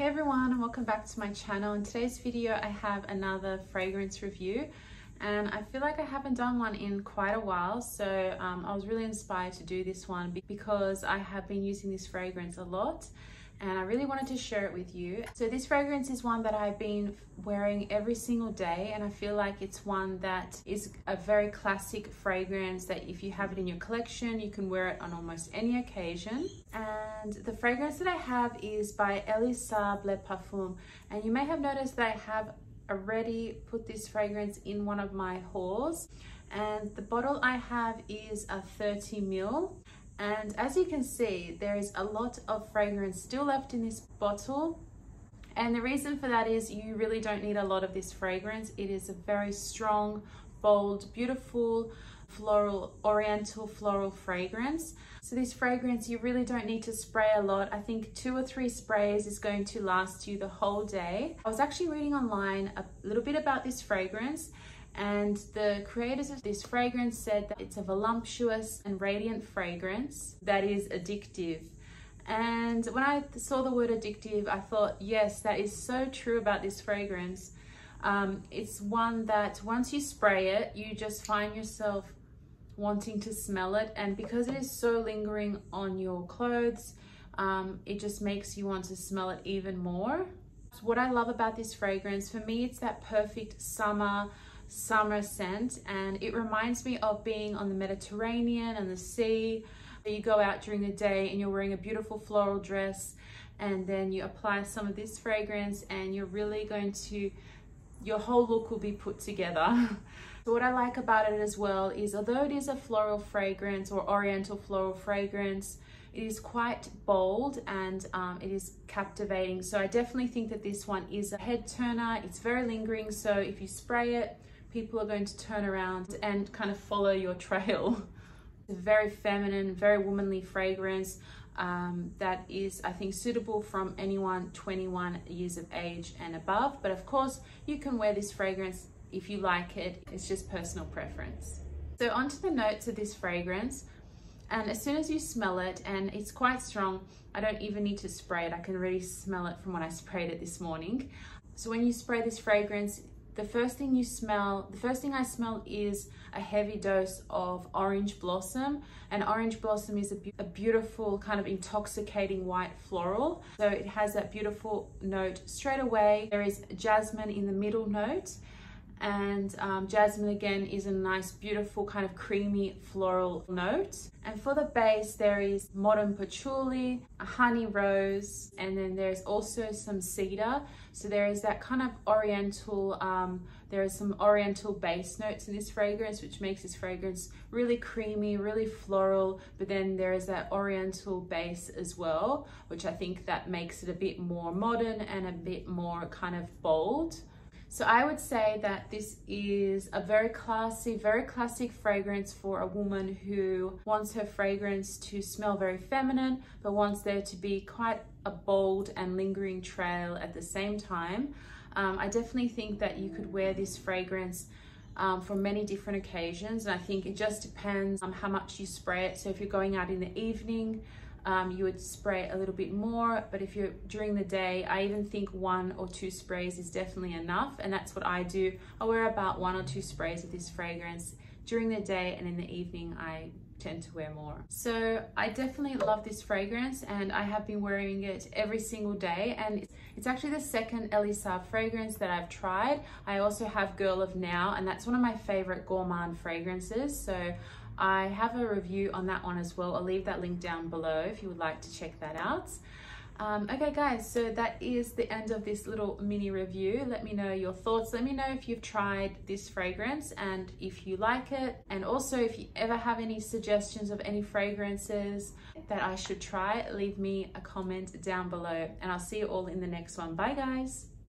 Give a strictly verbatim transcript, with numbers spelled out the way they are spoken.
Hey everyone, and welcome back to my channel. In today's video I have another fragrance review, and I feel like I haven't done one in quite a while, so um, I was really inspired to do this one because I have been using this fragrance a lot and I really wanted to share it with you. So this fragrance is one that I've been wearing every single day, and I feel like it's one that is a very classic fragrance that if you have it in your collection, you can wear it on almost any occasion. And the fragrance that I have is by Elie Saab Le Parfum, and you may have noticed that I have already put this fragrance in one of my hauls, and the bottle I have is a thirty mil. And as you can see, there is a lot of fragrance still left in this bottle. And the reason for that is you really don't need a lot of this fragrance. It is a very strong, bold, beautiful, floral, oriental floral fragrance. So this fragrance, you really don't need to spray a lot. I think two or three sprays is going to last you the whole day. I was actually reading online a little bit about this fragrance, and the creators of this fragrance said that it's a voluptuous and radiant fragrance that is addictive. And when I saw the word addictive, I thought, yes, that is so true about this fragrance. Um, it's one that once you spray it, you just find yourself wanting to smell it. And because it is so lingering on your clothes, um, it just makes you want to smell it even more. So what I love about this fragrance, for me, it's that perfect summer summer scent, and it reminds me of being on the Mediterranean and the sea. You go out during the day and you're wearing a beautiful floral dress, and then you apply some of this fragrance and you're really going to, your whole look will be put together. So what I like about it as well is, although it is a floral fragrance or oriental floral fragrance, it is quite bold and um, it is captivating. So I definitely think that this one is a head turner. It's very lingering, so if you spray it, people are going to turn around and kind of follow your trail. It's a very feminine, very womanly fragrance um, that is, I think, suitable from anyone twenty-one years of age and above. But of course, you can wear this fragrance if you like it. It's just personal preference. So onto the notes of this fragrance. And as soon as you smell it, and it's quite strong, I don't even need to spray it. I can really smell it from when I sprayed it this morning. So when you spray this fragrance, The first thing you smell, the first thing I smell is a heavy dose of orange blossom, and orange blossom is a, be a beautiful kind of intoxicating white floral. So it has that beautiful note straight away. There is jasmine in the middle note, and um, jasmine again is a nice, beautiful kind of creamy floral note. And for the base, there is modern patchouli, a honey rose, and then there's also some cedar. So there is that kind of oriental, um, there are some oriental base notes in this fragrance, which makes this fragrance really creamy, really floral, but then there is that oriental base as well, which I think that makes it a bit more modern and a bit more kind of bold. So I would say that this is a very classy, very classic fragrance for a woman who wants her fragrance to smell very feminine, but wants there to be quite a bold and lingering trail at the same time. Um, I definitely think that you could wear this fragrance um, for many different occasions. And I think it just depends on how much you spray it. So if you're going out in the evening, Um, you would spray a little bit more, but if you're during the day, I even think one or two sprays is definitely enough, and that's what I do. I wear about one or two sprays of this fragrance during the day, and in the evening I tend to wear more. So I definitely love this fragrance, and I have been wearing it every single day, and it's actually the second Elie Saab fragrance that I've tried. I also have Girl of Now, and that's one of my favorite gourmand fragrances, so I have a review on that one as well. I'll leave that link down below if you would like to check that out. Um, okay guys, so that is the end of this little mini review. Let me know your thoughts. Let me know if you've tried this fragrance and if you like it. And also if you ever have any suggestions of any fragrances that I should try, leave me a comment down below, and I'll see you all in the next one. Bye guys.